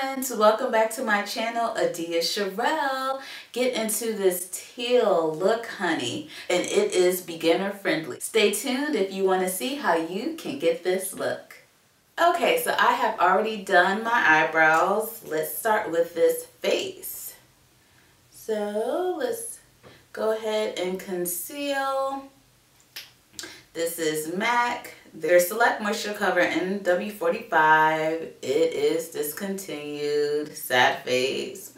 friends, welcome back to my channel, Adia Sharel. Get into this teal look, honey, and it is beginner friendly. Stay tuned if you want to see how you can get this look. Okay, so I have already done my eyebrows. Let's start with this face. So let's go ahead and conceal. This is MAC. Their Select Moisture Cover in W45. It is discontinued. Sad face.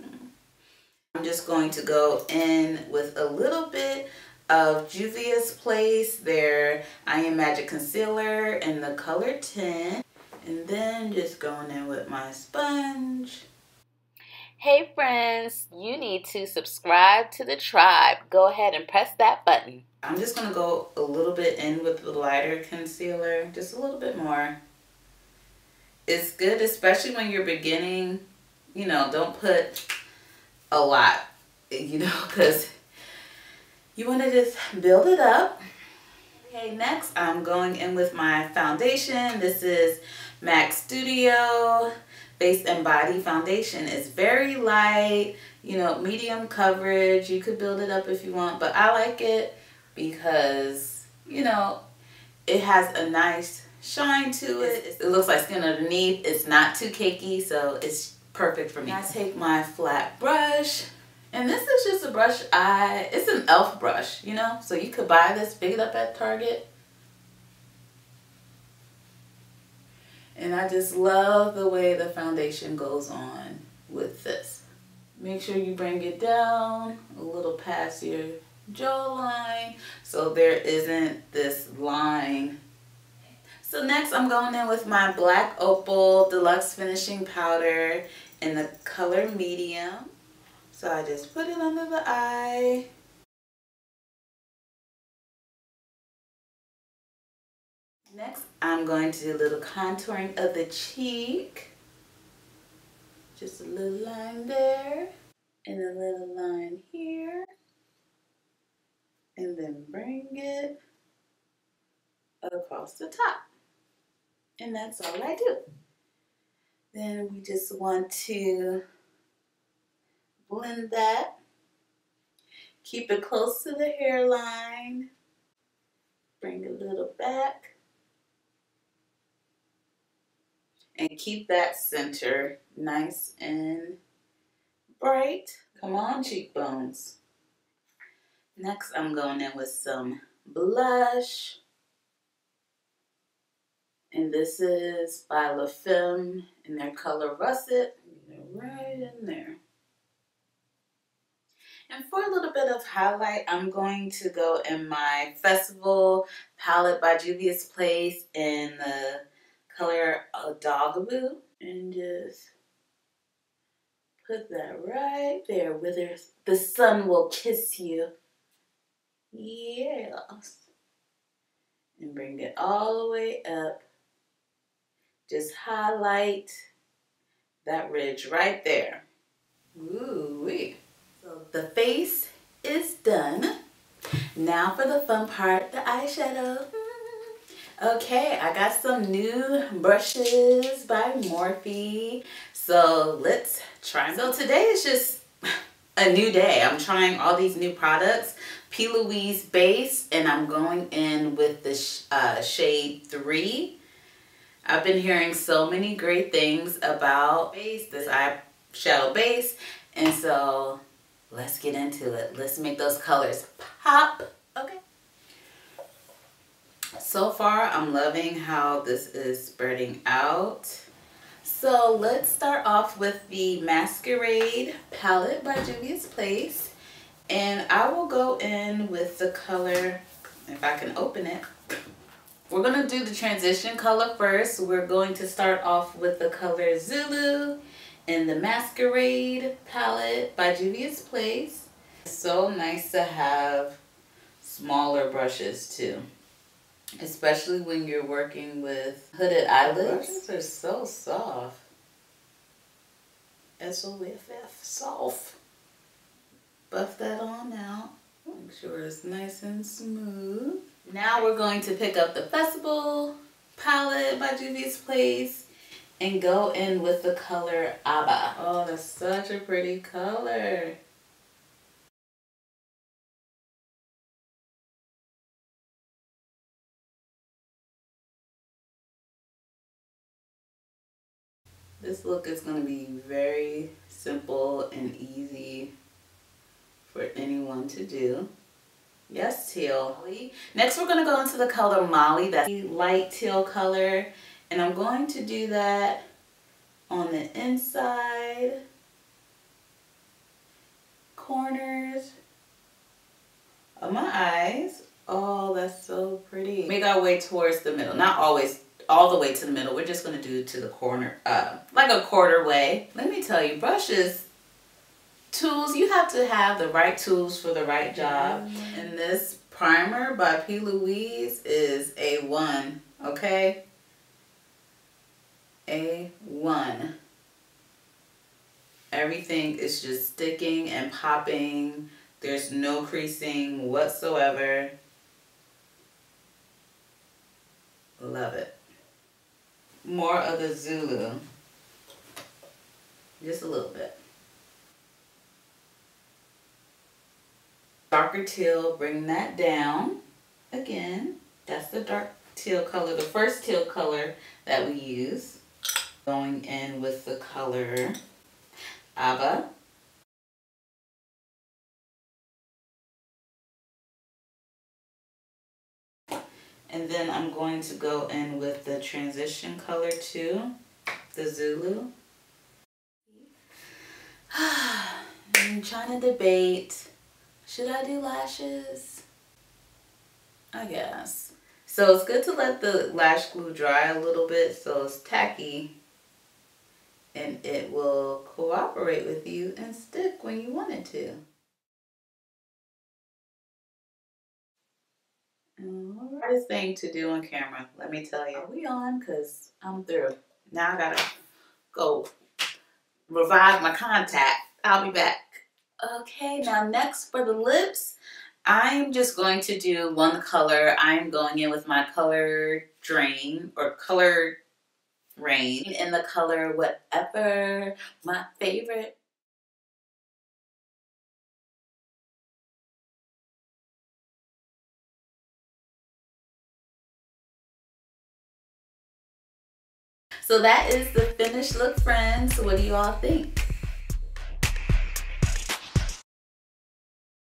I'm just going to go in with a little bit of Juvia's Place, their I Am Magic Concealer in the color 10. And then just going in with my sponge. Hey friends, you need to subscribe to the tribe. Go ahead and press that button. I'm just going to go a little bit in with the lighter concealer, just a little bit more. It's good, especially when you're beginning, you know, don't put a lot, you know, because you want to just build it up. Okay, next I'm going in with my foundation. This is MAC Studio Face and Body Foundation. It's very light, you know, medium coverage. You could build it up if you want, but I like it because, you know, it has a nice shine to it. It looks like skin underneath. It's not too cakey, so it's perfect for me. I take my flat brush, and this is just a brush it's an elf brush, you know? So you could buy this, pick it up at Target. And I just love the way the foundation goes on with this. Make sure you bring it down a little past your jawline so there isn't this line. So next I'm going in with my Black Opal Deluxe Finishing Powder in the color medium. So I just put it under the eye. Next I'm going to do a little contouring of the cheek. Just a little line there and a little line here. And then bring it across the top. And that's all I do. Then we just want to blend that. Keep it close to the hairline. Bring a little back. And keep that center nice and bright. Come on, cheekbones. Next, I'm going in with some blush. And this is by La Femme in their color Russet. Right in there. And for a little bit of highlight, I'm going to go in my Festival palette by Juvia's Place in the color Dogaboo. And just put that right there where the sun will kiss you. Yeah, and bring it all the way up. Just highlight that ridge right there. Ooh-wee. So the face is done. Now for the fun part, the eyeshadow. Okay, I got some new brushes by Morphe. So let's try them. So today is just a new day. I'm trying all these new products. P. Louise base, and I'm going in with the shade 3. I've been hearing so many great things about this eyeshadow base, and so let's get into it. Let's make those colors pop. Okay. So far, I'm loving how this is spreading out. So let's start off with the Masquerade palette by Juvia's Place. And I will go in with the color, if I can open it. We're going to do the transition color first. We're going to start off with the color Zulu in the Masquerade palette by Juvia's Place. It's so nice to have smaller brushes too, especially when you're working with hooded eyelids. Brushes are so soft. S-O-F-F, soft. Buff that on out. Make sure it's nice and smooth. Now we're going to pick up the Festival palette by Juvia's Place and go in with the color ABA. Oh, that's such a pretty color. This look is going to be very simple and easy for anyone to do. Yes, teal. Next, we're going to go into the color Mali. That's a light teal color. And I'm going to do that on the inside, corners of my eyes. Oh, that's so pretty. Make our way towards the middle. Not always all the way to the middle. We're just going to do it to the corner, like a quarter way. Let me tell you, brushes, tools, you have to have the right tools for the right job. And this primer by P. Louise is A1, okay? A1. Everything is just sticking and popping. There's no creasing whatsoever. Love it. More of the Zulu. Just a little bit. Darker teal, bring that down. Again, that's the dark teal color, the first teal color that we use. Going in with the color ABA. And then I'm going to go in with the transition color too, the Zulu. I'm trying to debate, should I do lashes? I guess. So it's good to let the lash glue dry a little bit so it's tacky and it will cooperate with you and stick when you want it to. Hardest thing to do on camera, let me tell you. Are we on? Because I'm through. Now I gotta go revive my contact. I'll be back. Okay, now next for the lips, I'm just going to do one color. I'm going in with my color drain or color rain in the color whatever, my favorite. So that is the finished look, friends. What do you all think?